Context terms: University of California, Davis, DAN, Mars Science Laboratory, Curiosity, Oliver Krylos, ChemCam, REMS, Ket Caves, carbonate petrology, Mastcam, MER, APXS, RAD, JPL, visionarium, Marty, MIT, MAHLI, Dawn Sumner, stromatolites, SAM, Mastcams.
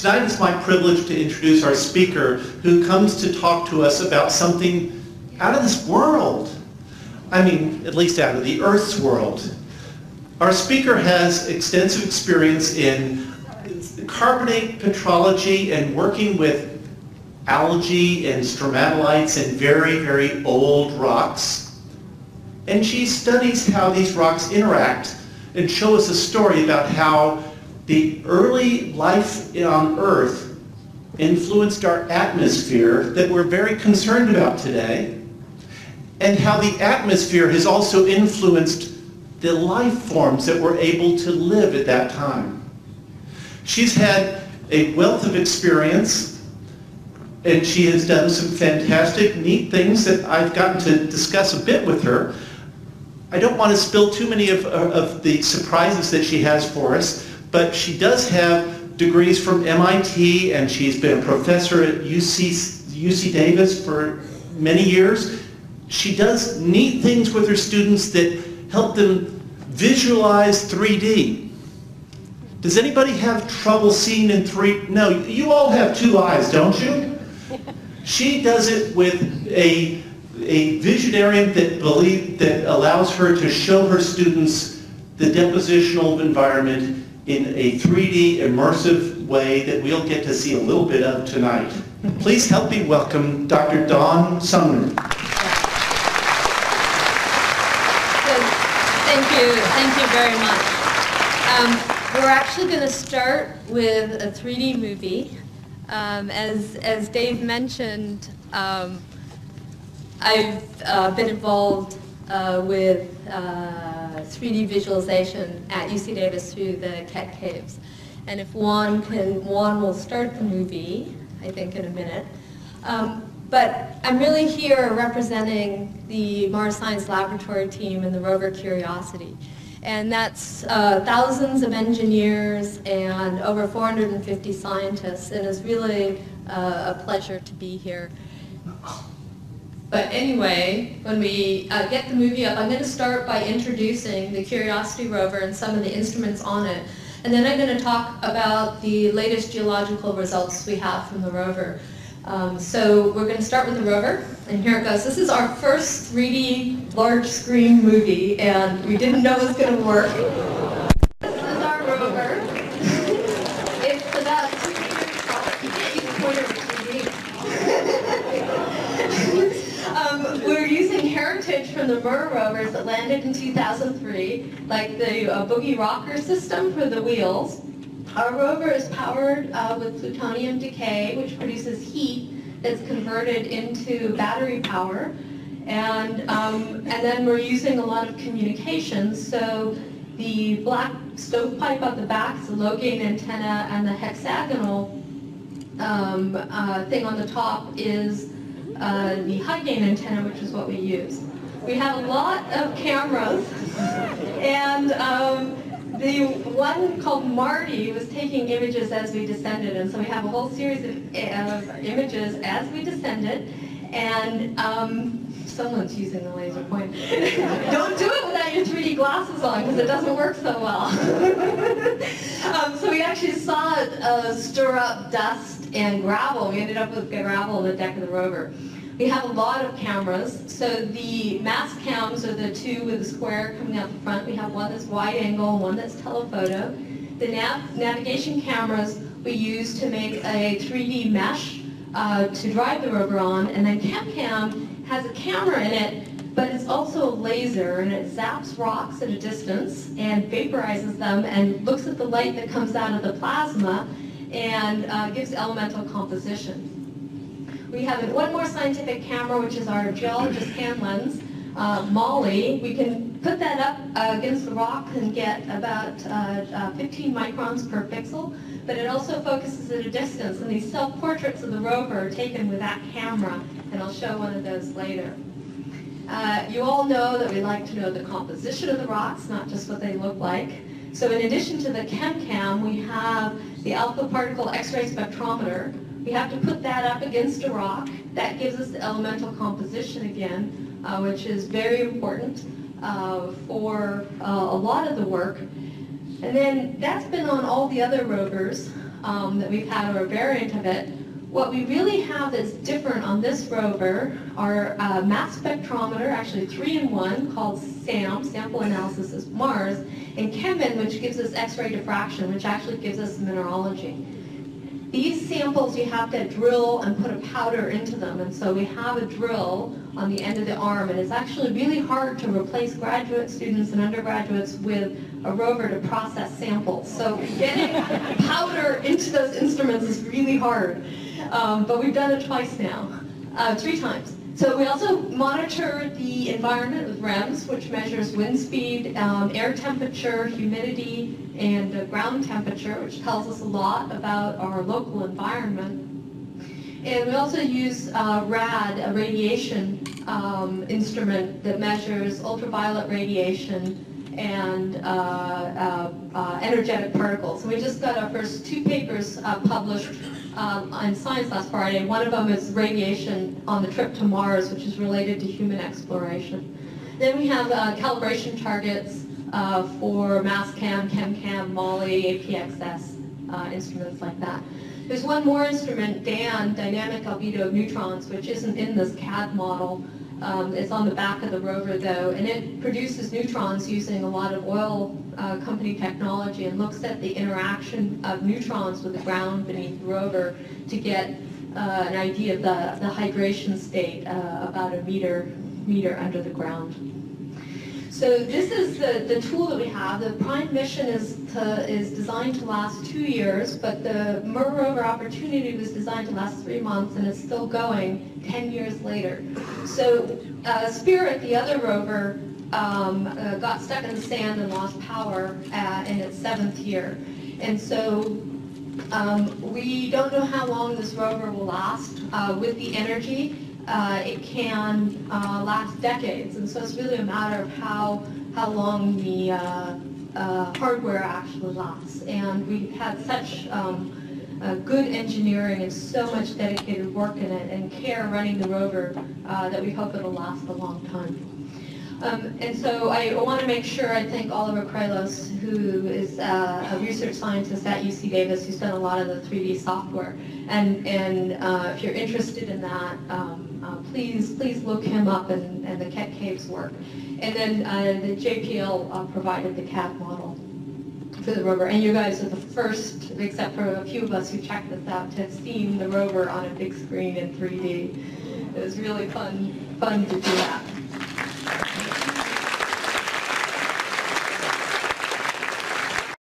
Tonight it's my privilege to introduce our speaker, who comes to talk to us about something out of this world. I mean, at least out of the Earth's world. Our speaker has extensive experience in carbonate petrology and working with algae and stromatolites and very, very old rocks. And she studies how these rocks interact and show us a story about how the early life on Earth influenced our atmosphere that we're very concerned about today, and how the atmosphere has also influenced the life forms that were able to live at that time. She's had a wealth of experience, and she has done some fantastic, neat things that I've gotten to discuss a bit with her. I don't want to spill too many of the surprises that she has for us, but she does have degrees from MIT, and she's been a professor at UC Davis for many years. She does neat things with her students that help them visualize 3D. Does anybody have trouble seeing in 3D? No, you all have two eyes, don't you? She does it with a visionarium that allows her to show her students the depositional environment in a 3D immersive way that we'll get to see a little bit of tonight. Please help me welcome Dr. Dawn Sumner. Thank you very much. We're actually going to start with a 3D movie. As Dave mentioned, I've been involved with 3D visualization at UC Davis through the Ket Caves. And if Juan will start the movie, I think, in a minute. But I'm really here representing the Mars Science Laboratory team and the rover Curiosity. And that's thousands of engineers and over 450 scientists, and it's really a pleasure to be here. But anyway, when we get the movie up, I'm going to start by introducing the Curiosity rover and some of the instruments on it. And then I'm going to talk about the latest geological results we have from the rover. So we're going to start with the rover, and here it goes. This is our first 3D large screen movie, and we didn't know it was going to work. This is our rover. It's about 2 meters tall. You can't use a pointer for 3D. We're using heritage from the MER rovers that landed in 2003, like the boogie rocker system for the wheels. Our rover is powered with plutonium decay, which produces heat that's converted into battery power. And then we're using a lot of communications. So the black stovepipe at the back is a low-gain antenna, and the hexagonal thing on the top is the high-gain antenna, which is what we use. We have a lot of cameras, and the one called Marty was taking images as we descended, and so we have a whole series of images as we descended, and someone's using the laser point. Don't do it without your 3D glasses on, because it doesn't work so well. So we actually saw it stir up dust and gravel. We ended up with gravel on the deck of the rover. We have a lot of cameras. So the Mastcams are the two with a square coming out the front. We have one that's wide angle, one that's telephoto. The navigation cameras we use to make a 3D mesh to drive the rover on. And then ChemCam has a camera in it, but it's also a laser, and it zaps rocks at a distance and vaporizes them and looks at the light that comes out of the plasma and gives elemental composition. We have one more scientific camera, which is our geologist hand lens, MAHLI. We can put that up against the rock and get about 15 microns per pixel, but it also focuses at a distance. And these self-portraits of the rover are taken with that camera, and I'll show one of those later. You all know that we like to know the composition of the rocks, not just what they look like. So in addition to the ChemCam, we have the alpha particle X-ray spectrometer. We have to put that up against a rock. That gives us the elemental composition again, which is very important for a lot of the work. And then that's been on all the other rovers. that we've had or a variant of it. What we really have that's different on this rover are a mass spectrometer, actually 3-in-1, called SAM, Sample Analysis of Mars, and ChemCam, which gives us X-ray diffraction, which actually gives us mineralogy. These samples you have to drill and put a powder into them, and so we have a drill on the end of the arm, and it's actually really hard to replace graduate students and undergraduates with a rover to process samples. So getting powder into those instruments is really hard. But we've done it twice now, 3 times. So we also monitor the environment with REMS, which measures wind speed, air temperature, humidity, and ground temperature, which tells us a lot about our local environment. And we also use RAD, a radiation instrument that measures ultraviolet radiation and energetic particles. So we just got our first 2 papers published in Science last Friday. One of them is radiation on the trip to Mars, which is related to human exploration. Then we have calibration targets for Mastcam, ChemCam, MAHLI, APXS, instruments like that. There's one more instrument, DAN, Dynamic Albedo Neutrons, which isn't in this CAD model. It's on the back of the rover, though, and it produces neutrons using a lot of oil company technology and looks at the interaction of neutrons with the ground beneath the rover to get an idea of the hydration state about a meter under the ground. So this is the tool that we have. The prime mission is designed to last 2 years, but the MER rover Opportunity was designed to last 3 months, and it's still going 10 years later. So Spirit, the other rover, got stuck in the sand and lost power in its 7th year. And so we don't know how long this rover will last with the energy. It can last decades, and so it's really a matter of how long the hardware actually lasts. And we've had such good engineering and so much dedicated work in it and care running the rover that we hope it'll last a long time. And so I want to make sure I thank Oliver Krylos, who is a research scientist at UC Davis, who's done a lot of the 3D software. And if you're interested in that, please look him up and the Ket Caves work. And then the JPL provided the CAD model for the rover. And you guys are the first, except for a few of us who checked this out, to have seen the rover on a big screen in 3D. It was really fun to do that.